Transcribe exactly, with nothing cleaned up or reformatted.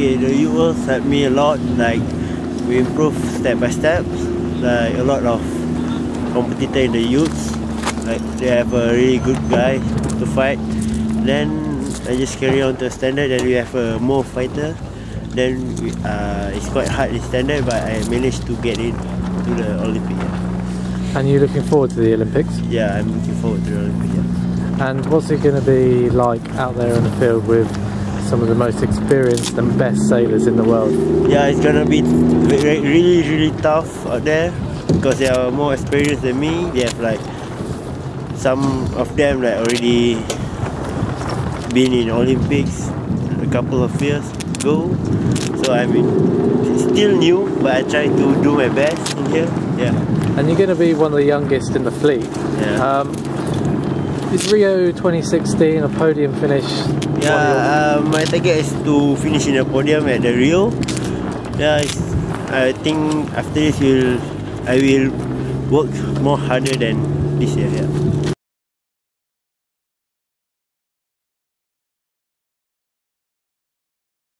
okay, the U Os helped me a lot, like we improved step by step. Like a lot of competitor in the youths, like they have a really good guy to fight. Then I just carry on to a standard, then we have a more fighter. Then we, uh, it's quite hard in standard, but I managed to get in to the Olympics. Yeah. And you're looking forward to the Olympics? Yeah, I'm looking forward to the Olympics. Yeah. And what's it going to be like out there on the field with some of the most experienced and best sailors in the world? Yeah, it's gonna be really, really tough out there because they are more experienced than me. They have like some of them like already been in Olympics a couple of years ago. So I mean, it's still new, but I try to do my best in here. Yeah. And you're gonna be one of the youngest in the fleet. Yeah. Um, Is Rio twenty sixteen a podium finish? Yeah, um, my target is to finish in a podium at the Rio. Yeah, I think after this, we'll, I will work more harder than this year. Yeah.